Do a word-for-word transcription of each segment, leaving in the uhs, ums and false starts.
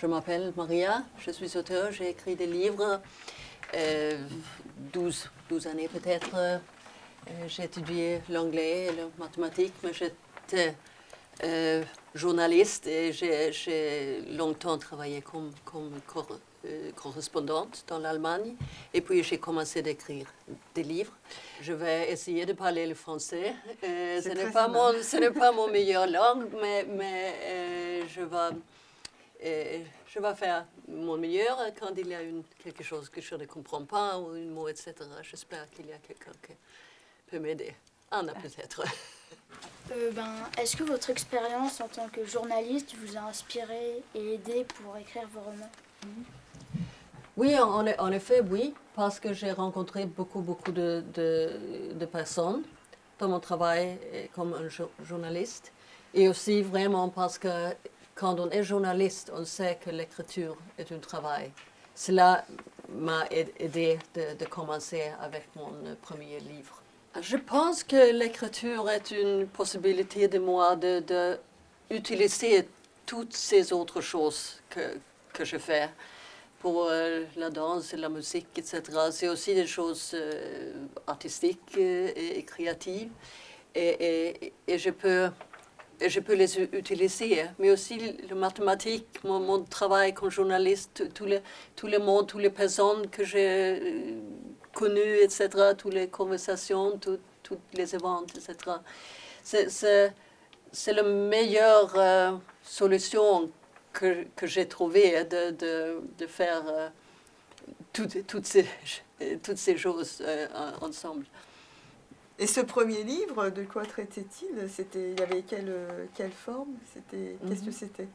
Je m'appelle Maria, je suis auteure, j'ai écrit des livres, euh, douze, douze années peut-être. Euh, j'ai étudié l'anglais et les mathématiques, mais j'étais euh, journaliste et j'ai longtemps travaillé comme, comme cor, euh, correspondante dans l'Allemagne. Et puis j'ai commencé d'écrire des livres. Je vais essayer de parler le français. Euh, ce n'est pas mon, ce n'est pas mon meilleure langue, mais, mais euh, je vais... Et je vais faire mon meilleur quand il y a une, quelque chose que je ne comprends pas, ou un mot, et cetera. J'espère qu'il y a quelqu'un qui peut m'aider. Anna, peut-être. Euh, ben, est-ce que votre expérience en tant que journaliste vous a inspiré et aidé pour écrire vos romans? Mm-hmm. Oui, en, en effet, oui, parce que j'ai rencontré beaucoup, beaucoup de, de, de personnes dans mon travail comme un jo- journaliste, et aussi vraiment parce que quand on est journaliste, on sait que l'écriture est un travail. Cela m'a aidé de, de commencer avec mon premier livre. Je pense que l'écriture est une possibilité de moi de, de utiliser toutes ces autres choses que, que je fais. Pour euh, la danse, la musique, et cetera. C'est aussi des choses euh, artistiques et, et créatives. Et, et, et je peux... Et je peux les utiliser, mais aussi les mathématiques, mon, mon travail comme journaliste, tous les, tous les mots, toutes les personnes que j'ai connues, et cetera, toutes les conversations, tout, toutes les événements, et cetera. C'est la meilleure euh, solution que, que j'ai trouvée de, de, de faire euh, toutes, toutes, ces, toutes ces choses euh, ensemble. Et ce premier livre, de quoi traitait-il? Il y avait quelle, quelle forme? Qu'est-ce que c'était?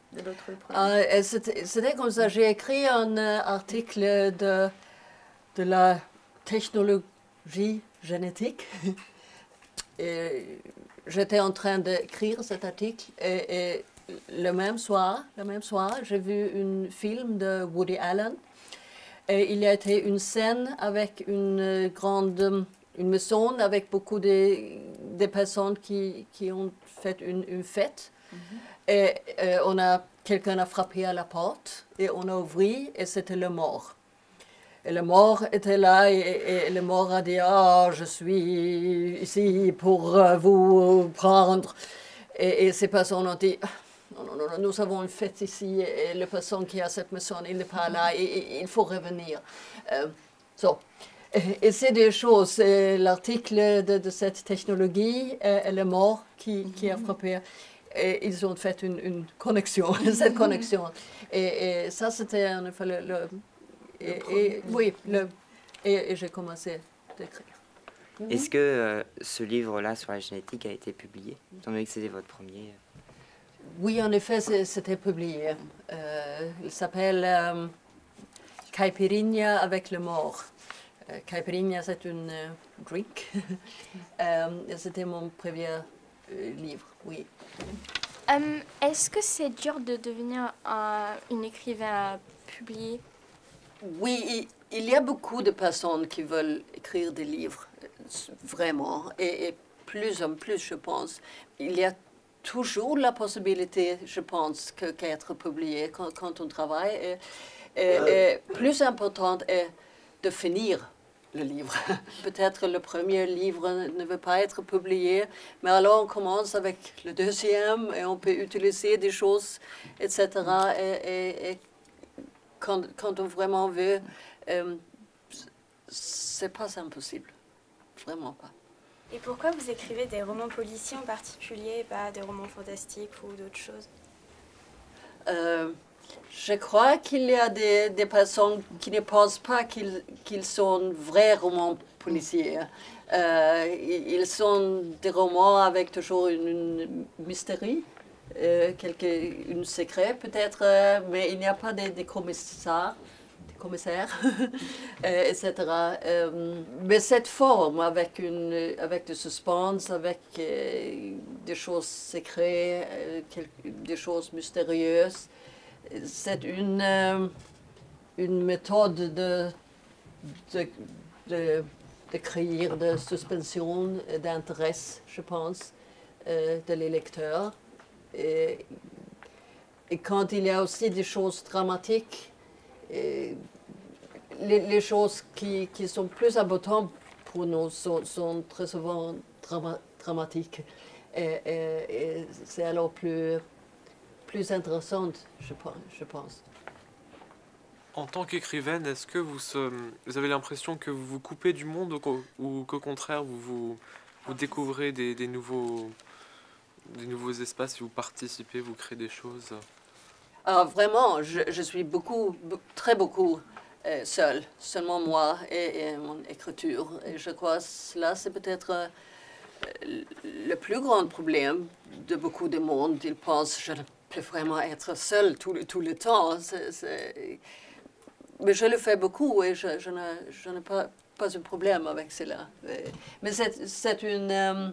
Euh, c'était comme ça. J'ai écrit un article de, de la technologie génétique. J'étais en train d'écrire cet article. Et, et le même soir, le même soir j'ai vu un film de Woody Allen. Et il y a été une scène avec une grande... une maison avec beaucoup de, de personnes qui, qui ont fait une, une fête. Mm-hmm. Et, et on a, quelqu'un a frappé à la porte et on a ouvert et c'était le mort. Et le mort était là et, et, et le mort a dit « Ah, oh, je suis ici pour vous prendre ». Et ces personnes ont dit « Non, non, non, nous avons une fête ici et la personne qui a cette maison, il n'est pas là, et, et, il faut revenir. Euh, » so. Et c'est des choses, l'article de, de cette technologie, euh, le mort qui, qui a frappé, et ils ont fait une, une connexion, cette connexion. Et, et ça, c'était en effet le... le, et, le et, oui, le, et, et j'ai commencé d'écrire. Est-ce que euh, ce livre-là sur la génétique a été publié, étant donné que c'était votre premier? Oui, en effet, c'était publié. Euh, il s'appelle euh, Caipirinha avec le mort. Caipirinha, c'est une euh, drink. euh, C'était mon premier euh, livre, oui. Um, Est-ce que c'est dur de devenir un, une écrivain publié? Oui, il, il y a beaucoup de personnes qui veulent écrire des livres, vraiment. Et, et plus en plus, je pense, il y a toujours la possibilité, je pense, qu'être publié quand, quand on travaille. Et, et, euh. et plus importante est de finir le livre. Peut-être le premier livre ne veut pas être publié, mais alors on commence avec le deuxième et on peut utiliser des choses, et cetera. Et, et, et quand, quand on vraiment veut, euh, c'est pas impossible. Vraiment pas. Et pourquoi vous écrivez des romans policiers en particulier, pas des romans fantastiques ou d'autres choses? euh, Je crois qu'il y a des, des personnes qui ne pensent pas qu'ils qu'ils sont vrais romans policiers. Euh, ils sont des romans avec toujours une, une mystérie, euh, quelque, une secret peut-être, mais il n'y a pas de, de commissaires, de commissaires et cetera. Euh, mais cette forme avec, une, avec du suspense, avec euh, des choses secrètes, euh, des choses mystérieuses, c'est une, euh, une méthode de, de, de, de créer de suspension, d'intérêt, je pense, euh, de les lecteurs. Et, Et quand il y a aussi des choses dramatiques, les, les choses qui, qui sont plus importantes pour nous sont, sont très souvent drama, dramatiques. Et, et, et c'est alors plus, plus intéressant, je, je pense. En tant qu'écrivaine, est-ce que vous, se, vous avez l'impression que vous vous coupez du monde ou, ou qu'au contraire, vous, vous, vous découvrez des, des, nouveaux, des nouveaux espaces, vous participez, vous créez des choses? Ah, vraiment, je, je suis beaucoup, très beaucoup euh, seule, seulement moi et, et mon écriture. Et je crois que cela, c'est peut-être euh, le plus grand problème de beaucoup de monde. Ils pensent, je ne peux vraiment être seule tout, tout le temps. C'est, c'est... Mais je le fais beaucoup et je, je n'ai, je n'ai pas, pas de problème avec cela. Mais c'est une... Euh,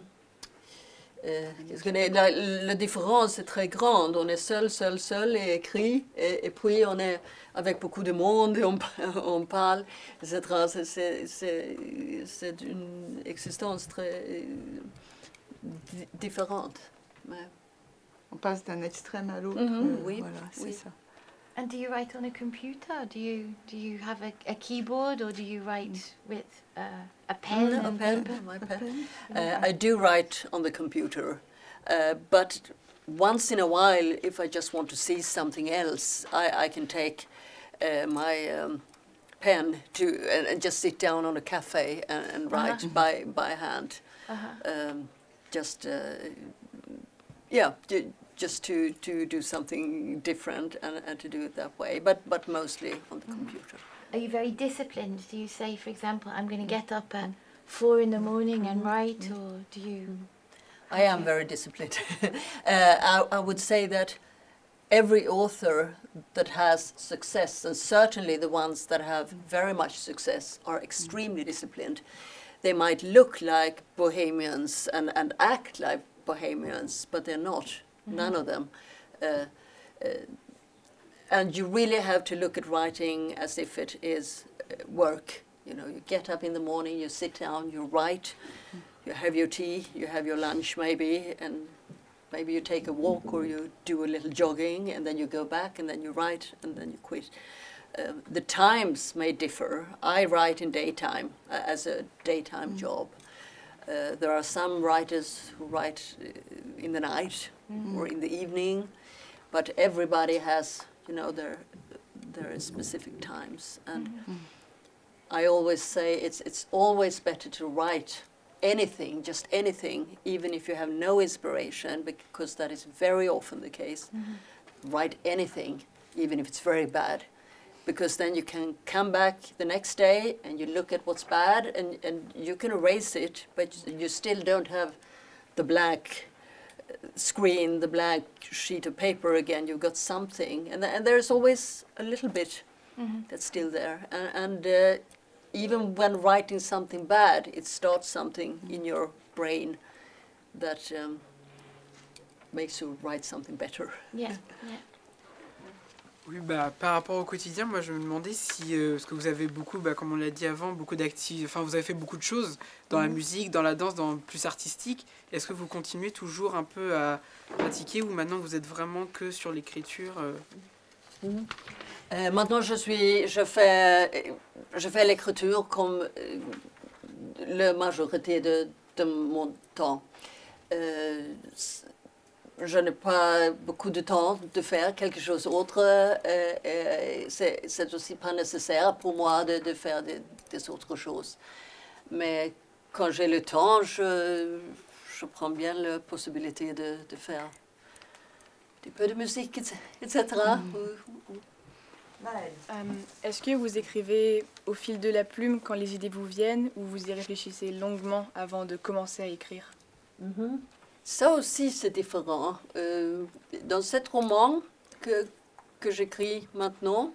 euh, qu'est-ce que la, la différence est très grande. On est seul, seul, seul et écrit. Et, et puis on est avec beaucoup de monde et on, on parle, et cetera. C'est une existence très différente. Ouais. On passe d'un extrême à l'autre. Mm-hmm. euh, oui, voilà, c'est oui. ça. And do you write on a computer? Do you do you have a, a keyboard or do you write with uh, a pen? Mm, a pen, pen, my pen. pen. Uh, I do write on the computer, uh, but once in a while, if I just want to see something else, I, I can take uh, my um, pen to and, and just sit down on a cafe and, and write uh-huh. by by hand. Uh-huh. um, just uh, yeah. Just to, to do something different and, and to do it that way, but, but mostly on the mm. computer. Are you very disciplined? Do you say, for example, I'm going to get up at four in the morning and write, mm. or do you? I am you? very disciplined. uh, I, I would say that every author that has success, and certainly the ones that have very much success, are extremely mm. disciplined. They might look like bohemians and, and act like bohemians, but they're not. None of them. Uh, uh, and you really have to look at writing as if it is uh, work. You know, you get up in the morning, you sit down, you write, you have your tea, you have your lunch maybe, and maybe you take a walk or you do a little jogging, and then you go back, and then you write, and then you quit. Uh, the times may differ. I write in daytime, uh, as a daytime mm-hmm. job. Uh, there are some writers who write uh, in the night mm-hmm. or in the evening, but everybody has, you know, their their specific times. And mm-hmm. I always say it's it's always better to write anything, just anything, even if you have no inspiration, because that is very often the case. Mm-hmm. Write anything, even if it's very bad, because then you can come back the next day and you look at what's bad and, and you can erase it, but you still don't have the blank screen, the blank sheet of paper again. You've got something. And, th and there's always a little bit mm-hmm. that's still there. And, and uh, even when writing something bad, it starts something mm-hmm. in your brain that um, makes you write something better. Yeah, yeah. Oui, bah, par rapport au quotidien, moi je me demandais si, euh, parce que vous avez beaucoup, bah, comme on l'a dit avant, beaucoup d'actifs, enfin vous avez fait beaucoup de choses dans mmh. la musique, dans la danse, dans plus artistique. Est-ce que vous continuez toujours un peu à pratiquer ou maintenant vous êtes vraiment que sur l'écriture euh... Mmh. Euh, Maintenant je suis, je fais, je fais l'écriture comme euh, la majorité de, de mon temps. Euh, Je n'ai pas beaucoup de temps de faire quelque chose d'autre. Euh, C'est aussi pas nécessaire pour moi de, de faire des, des autres choses. Mais quand j'ai le temps, je, je prends bien la possibilité de, de faire un petit peu de musique, et cetera. Mm. Um, Est-ce que vous écrivez au fil de la plume quand les idées vous viennent ou vous y réfléchissez longuement avant de commencer à écrire? Mm-hmm. Ça aussi, c'est différent. Euh, dans cet roman que, que j'écris maintenant,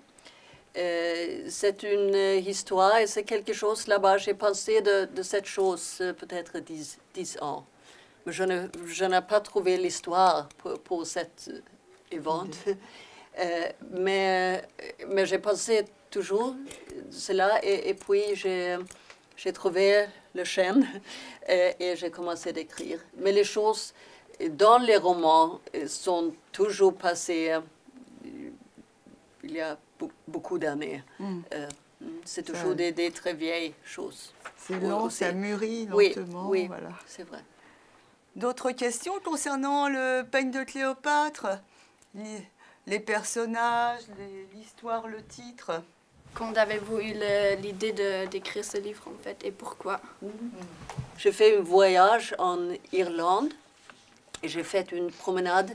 euh, c'est une euh, histoire et c'est quelque chose là-bas. J'ai pensé de, de cette chose euh, peut-être dix, dix ans. Mais je n'ai je n'ai pas trouvé l'histoire pour, pour cette euh, évente. Mm-hmm. euh, mais mais j'ai pensé toujours cela et, et puis j'ai... J'ai trouvé le chêne et, et j'ai commencé d'écrire. Mais les choses dans les romans sont toujours passées il y a beaucoup d'années. Mm. Euh, c'est toujours des, des très vieilles choses. C'est lent, ça mûrit lentement. Oui, oui, voilà. C'est vrai. D'autres questions concernant le peigne de Cléopâtre, les, les personnages, l'histoire, le titre? Quand avez-vous eu l'idée d'écrire ce livre, en fait, et pourquoi? Mmh. J'ai fait un voyage en Irlande et j'ai fait une promenade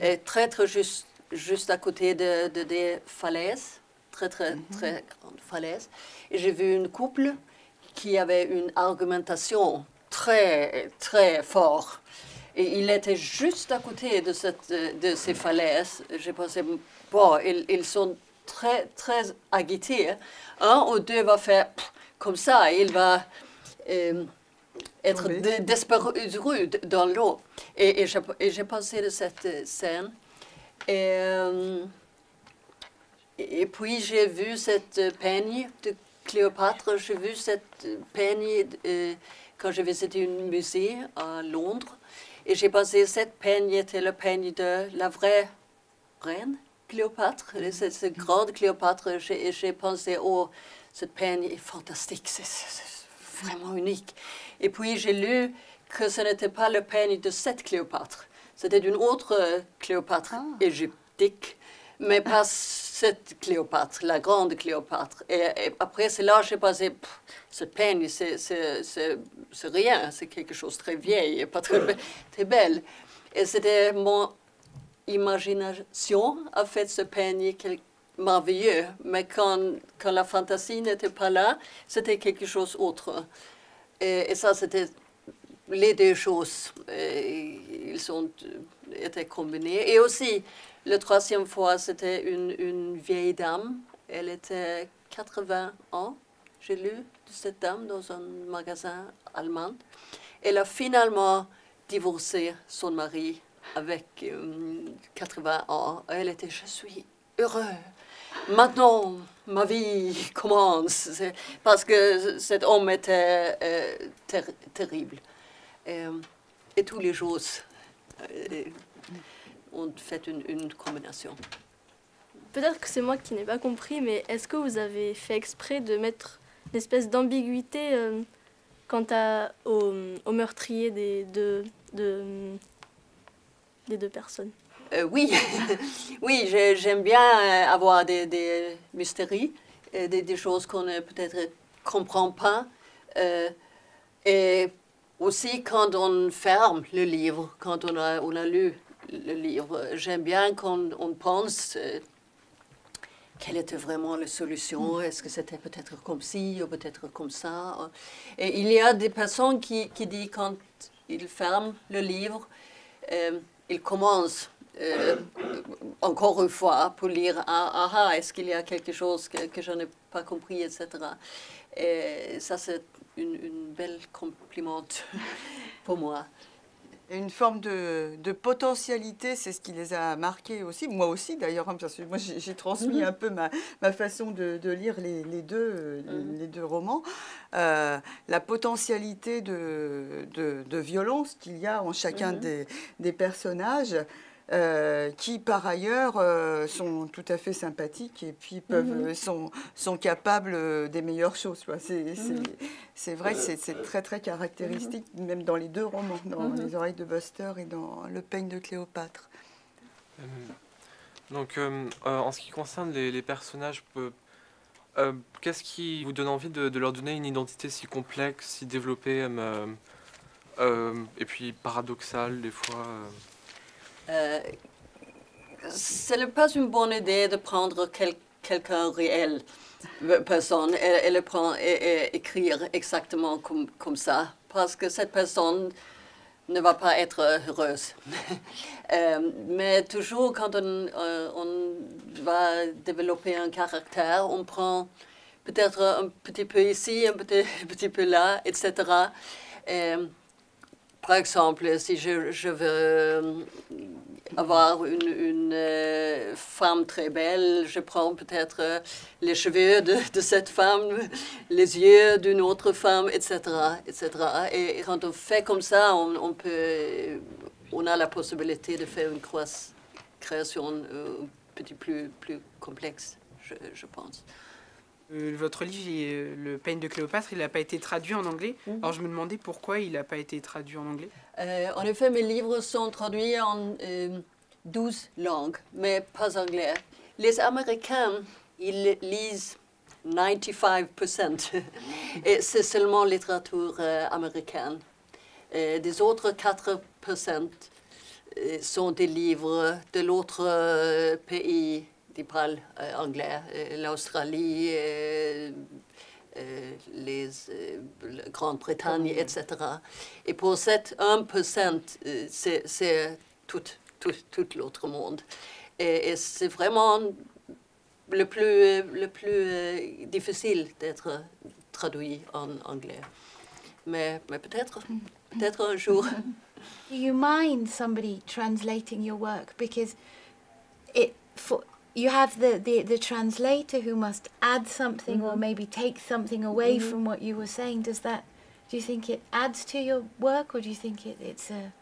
et très, très juste, juste à côté de, de, des falaises, très, très, mmh. très grandes falaises. Et j'ai vu un couple qui avait une argumentation très, très forte. Et il était juste à côté de, cette, de ces falaises. J'ai pensé, bon, ils, ils sont très, très agité. Un ou deux va faire pff, comme ça, il va euh, être disparu dans l'eau. Et, et j'ai pensé de cette scène. Et, euh, et puis j'ai vu cette peigne de Cléopâtre, j'ai vu cette peigne euh, quand j'ai visité un musée à Londres. Et j'ai pensé cette peigne était la peigne de la vraie reine Cléopâtre, cette grande Cléopâtre, j'ai pensé, oh, cette peigne est fantastique, c'est vraiment unique. Et puis j'ai lu que ce n'était pas le peigne de cette Cléopâtre, c'était d'une autre Cléopâtre ah. égyptique, mais pas cette Cléopâtre, la grande Cléopâtre. Et, et après cela, j'ai pensé, pff, cette peigne, c'est rien, c'est quelque chose de très vieille, et pas très, très belle. Et c'était mon imagination a fait ce peigne merveilleux, mais quand, quand la fantaisie n'était pas là, c'était quelque chose d'autre. Et, et ça, c'était les deux choses. Et, ils sont étaient combinés. Et aussi, la troisième fois, c'était une, une vieille dame. Elle était quatre-vingts ans. J'ai lu de cette dame dans un magasin allemand. Elle a finalement divorcé son mari avec euh, quatre-vingts ans, elle était « Je suis heureux. Maintenant, ma vie commence. » Parce que cet homme était euh, ter terrible. Et, et tous les jours, euh, on fait une, une combination. Peut-être que c'est moi qui n'ai pas compris, mais est-ce que vous avez fait exprès de mettre une espèce d'ambiguïté euh, quant à, au, au meurtrier des deux... De, les deux personnes? Euh, oui, oui, j'aime bien avoir des, des mystéries, et des, des choses qu'on ne peut-être comprend pas. Euh, et aussi quand on ferme le livre, quand on a, on a lu le livre, j'aime bien qu'on on pense euh, quelle était vraiment la solution, est-ce que c'était peut-être comme ci ou peut-être comme ça. Et il y a des personnes qui, qui disent quand ils ferment le livre, euh, il commence euh, encore une fois pour lire « Ah, ah, est-ce qu'il y a quelque chose que, que je n'ai pas compris, et cetera » Et ça, c'est une, une belle compliment pour moi. Une forme de, de potentialité, c'est ce qui les a marqués aussi. Moi aussi, d'ailleurs, hein, parce que moi, j'ai transmis mmh. un peu ma, ma façon de, de lire les, les, deux, mmh. les, les deux romans. Euh, la potentialité de, de, de violence qu'il y a en chacun mmh. des, des personnages, euh, qui, par ailleurs, euh, sont tout à fait sympathiques et puis peuvent, mmh. sont, sont capables des meilleures choses. C'est... C'est vrai, c'est très, très caractéristique, mm-hmm. même dans les deux romans, dans mm-hmm. Les Oreilles de Buster et dans Le Peigne de Cléopâtre. Euh, donc, euh, euh, en ce qui concerne les, les personnages, euh, euh, qu'est-ce qui vous donne envie de, de leur donner une identité si complexe, si développée, euh, euh, et puis paradoxale des fois euh... Euh, ce n'est pas une bonne idée de prendre quelqu'un quelqu'un réel, personne, elle, elle prend et, et écrire exactement comme, comme ça, parce que cette personne ne va pas être heureuse. euh, mais toujours quand on, euh, on va développer un caractère, on prend peut-être un petit peu ici, un petit, petit peu là, et cetera. Et, par exemple, si je, je veux avoir une, une femme très belle, je prends peut-être les cheveux de, de cette femme, les yeux d'une autre femme, et cetera, et cetera. Et quand on fait comme ça, on, on, peut, on a la possibilité de faire une création petit plus, plus complexe, je, je pense. Euh, votre livre, Le Peigne de Cléopâtre, il n'a pas été traduit en anglais. Mmh. Alors je me demandais pourquoi il n'a pas été traduit en anglais. Euh, en effet, mes livres sont traduits en euh, douze langues, mais pas anglais. Les Américains, ils lisent quatre-vingt-quinze pour cent. Et c'est seulement littérature euh, américaine. Et des autres quatre pour cent sont des livres de l'autre euh, pays qui parlent euh, anglais, l'Australie, euh, euh, les euh, Grande-Bretagne, et cetera. Et pour cet un pour cent, euh, c'est tout, tout, tout l'autre monde. Et, et c'est vraiment le plus, euh, le plus euh, difficile d'être traduit en anglais. Mais, mais peut-être, peut-être un jour. Do you mind somebody translating your work? Because it, for, you have the, the, the translator who must add something mm-hmm. or maybe take something away mm-hmm. from what you were saying. Does that, do you think it adds to your work, or do you think it, it's a...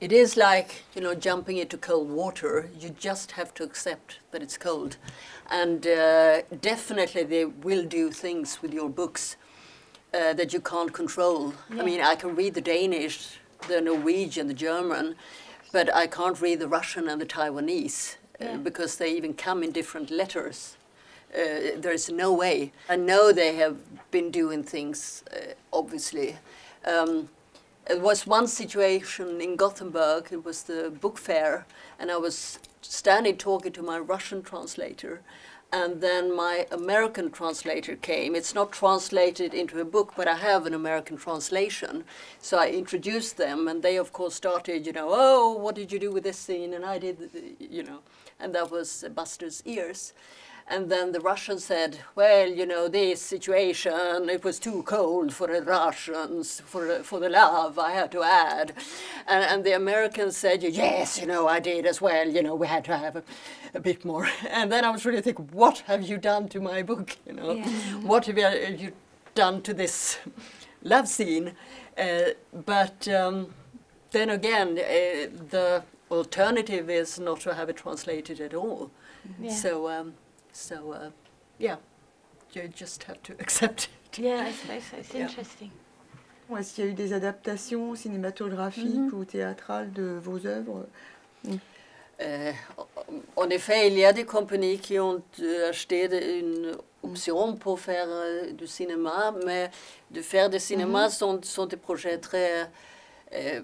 It is like, you know, jumping into cold water. You just have to accept that it's cold. And uh, definitely they will do things with your books uh, that you can't control. Yeah. I mean, I can read the Danish, the Norwegian, the German, but I can't read the Russian and the Taiwanese uh, yeah. because they even come in different letters. Uh, there is no way. I know they have been doing things, uh, obviously. Um, It was one situation in Gothenburg, it was the book fair, and I was standing talking to my Russian translator, and then my American translator came. It's not translated into a book, but I have an American translation. So I introduced them, and they of course started, you know, oh, what did you do with this scene? And I did, you know, and that was Buster's ears. And then the Russian said, well, you know, this situation, it was too cold for the Russians, for, for the love, I had to add. And, and the Americans said, yes, you know, I did as well, you know, we had to have a, a bit more. And then I was really thinking, what have you done to my book, you know? Yeah. What have you done to this love scene? Uh, but um, then again, uh, the alternative is not to have it translated at all. Yeah. So. Um, So, uh, yeah, you just have to accept it. Yeah, I suppose so. It's yeah. interesting. Est-ce qu'il y a eu des adaptations cinématographiques mm-hmm. ou théâtrales de vos œuvres? Mm. Euh, en effet, il y a des compagnies qui ont acheté une option mm. pour faire euh, du cinéma, mais de faire du cinéma mm-hmm. sont, sont des projets très... Euh,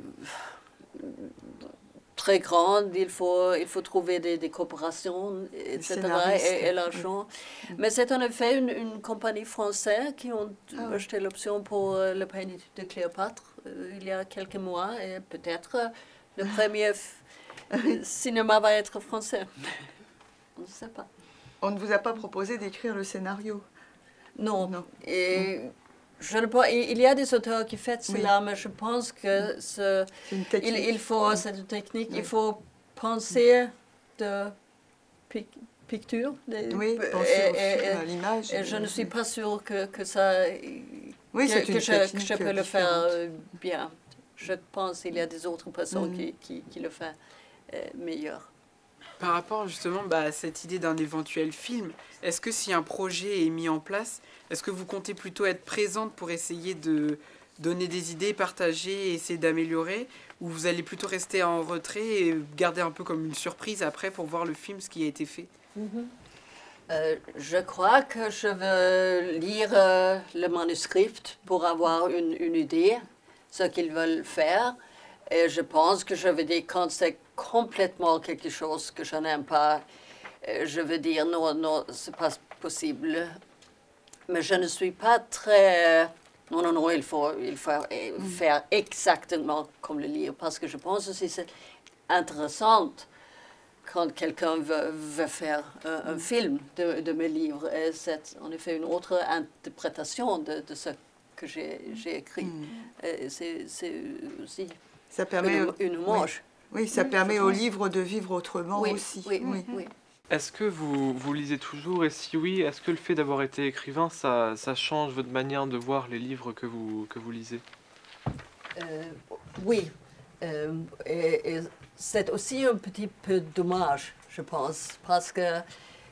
très grande, il faut, il faut trouver des, des coopérations, et cetera, et, et l'argent. Mm. Mais c'est en effet une, une compagnie française qui ont oh. acheté l'option pour euh, Le Peigne de Cléopâtre euh, il y a quelques mois, et peut-être euh, le premier cinéma va être français. On ne sait pas. On ne vous a pas proposé d'écrire le scénario? Non. non. Et mm. Je ne pas, il y a des auteurs qui font cela, oui. mais je pense que ce, il, il faut oui. cette technique, oui. il faut penser de pic, picture, de, oui, penser à l'image. Et je ne suis pas sûre que, que ça, oui, que, que, je, que je peux le faire bien. Je pense qu'il y a des autres personnes mm. qui, qui, qui le font euh, meilleur. Par rapport justement bah, à cette idée d'un éventuel film, est-ce que si un projet est mis en place, est-ce que vous comptez plutôt être présente pour essayer de donner des idées, partager, essayer d'améliorer, ou vous allez plutôt rester en retrait et garder un peu comme une surprise après pour voir le film, ce qui a été fait? Mm-hmm. euh, Je crois que je veux lire euh, le manuscrit pour avoir une, une idée, ce qu'ils veulent faire. Et je pense que je veux dire, quand c'est complètement quelque chose que je n'aime pas, je veux dire non, non, c'est pas possible. Mais je ne suis pas très... Non, non, non, il faut, il faut mm. faire exactement comme le livre, parce que je pense aussi que c'est intéressant quand quelqu'un veut, veut faire un, un film de, de mes livres. C'est en effet une autre interprétation de, de ce que j'ai écrit. Mm. C'est aussi... Ça permet une, une manche. Oui, oui ça oui, permet au livre de vivre autrement oui, aussi. Oui, oui. oui. Est-ce que vous, vous lisez toujours? Et si oui, est-ce que le fait d'avoir été écrivain, ça, ça change votre manière de voir les livres que vous, que vous lisez? euh, Oui. Euh, et, et c'est aussi un petit peu dommage, je pense. Parce que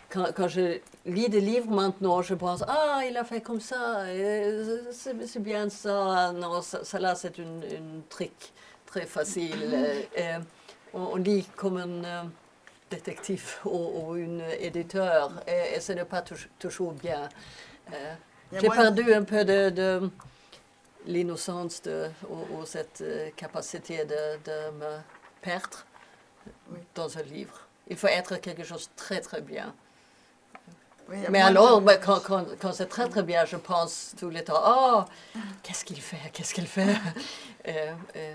quand, quand je lis des livres maintenant, je pense « Ah, il a fait comme ça, c'est bien ça. » Non, ça, ça là, c'est une, une trick très facile. Et on, on lit comme un euh, détective ou, ou une éditeur, et, et ce n'est pas toujours bien. Euh, J'ai perdu un peu de... de l'innocence ou cette euh, capacité de, de me perdre oui. dans un livre. Il faut être quelque chose de très très bien. Oui, mais alors, de... quand, quand, quand c'est très très bien, je pense tout le temps, oh, qu'est-ce qu'il fait, qu'est-ce qu'il fait euh, euh,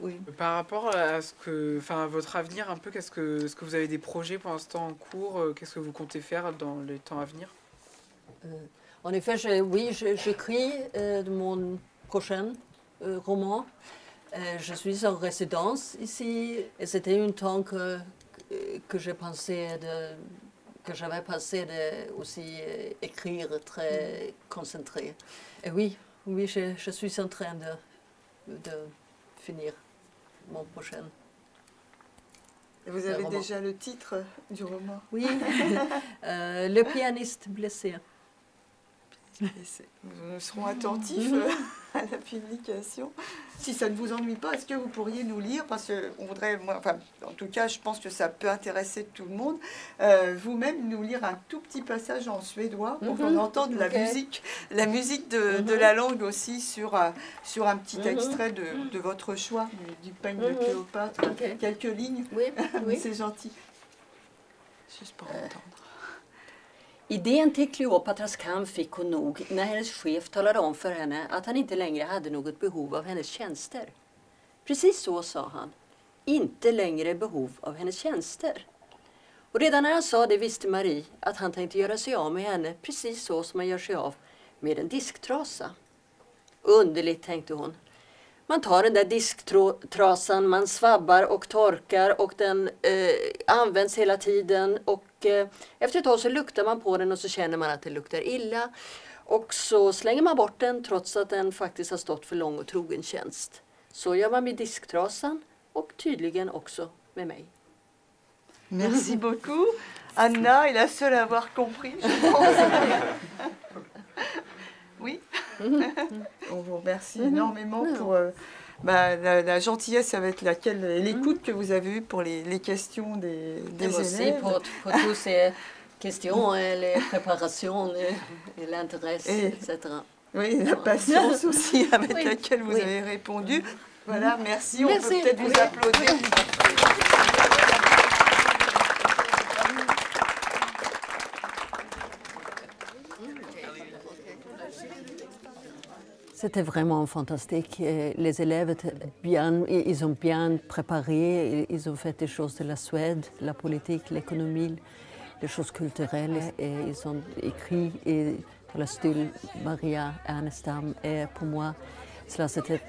oui. Par rapport à ce que, enfin, votre avenir, un peu, qu'est-ce que, est-ce que vous avez des projets pour l'instant en cours? Qu'est-ce que vous comptez faire dans les temps à venir? euh, En effet, je, oui, j'écris euh, mon prochain euh, roman. Euh, je suis en résidence ici et c'était un temps que, que j'ai pensé, de, que j'avais pensé de aussi euh, écrire très concentré. Et oui, oui je, je suis en train de, de finir mon prochain. Et vous avez déjà le titre du roman? Oui, euh, Le Pianiste blessé. Nous serons attentifs à la publication. Si ça ne vous ennuie pas, est-ce que vous pourriez nous lire? Parce qu'on voudrait, moi, enfin, en tout cas, je pense que ça peut intéresser tout le monde. Euh, Vous-même, nous lire un tout petit passage en suédois pour mm-hmm. qu'on entende okay. la musique, la musique de, mm-hmm. de la langue aussi sur, sur un petit mm-hmm. extrait de, de votre choix, du, du Peigne mm-hmm. de Cléopâtre. Okay. Quelques lignes, oui. oui. c'est gentil. Juste pour euh. entendre. Idén till Kleopatras kamp fick hon nog när hennes chef talade om för henne att han inte längre hade något behov av hennes tjänster. Precis så sa han, inte längre behov av hennes tjänster. Och redan när han sa det visste Marie att han tänkte göra sig av med henne precis så som man gör sig av med en disktrasa. Underligt tänkte hon. Man tar den där disktrasan, man svabbar och torkar och den eh, används hela tiden och eh, efter ett tag så luktar man på den och så känner man att det luktar illa och så slänger man bort den trots att den faktiskt har stått för lång och trogen tjänst. Så gör man med disktrasan och tydligen också med mig. Merci beaucoup. Anna est la seule à avoir compris, je pense. Oui. On vous remercie énormément pour euh, bah, la, la gentillesse avec laquelle et l'écoute que vous avez eue pour les, les questions des, des élèves. Merci pour, pour toutes ces questions et les préparations et, et l'intérêt, et, et cetera. Oui, la patience aussi avec oui. laquelle vous oui. avez répondu. Voilà, merci. merci. On peut peut-être oui. vous applaudir. Oui. C'était vraiment fantastique. Les élèves étaient bien, ils ont bien préparé, ils ont fait des choses de la Suède, la politique, l'économie, les choses culturelles. Et ils ont écrit et dans le style Maria Ernestam. Et pour moi, cela c'était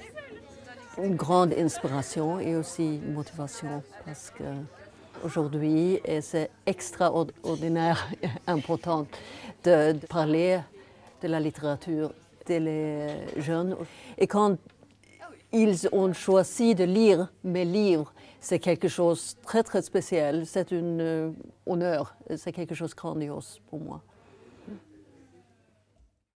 une grande inspiration et aussi motivation. Parce qu'aujourd'hui, c'est extraordinaire important de, de parler de la littérature. Et les jeunes. Et quand ils ont choisi de lire mes livres, c'est quelque chose de très, très spécial. C'est un euh, honneur, c'est quelque chose de grandiose pour moi.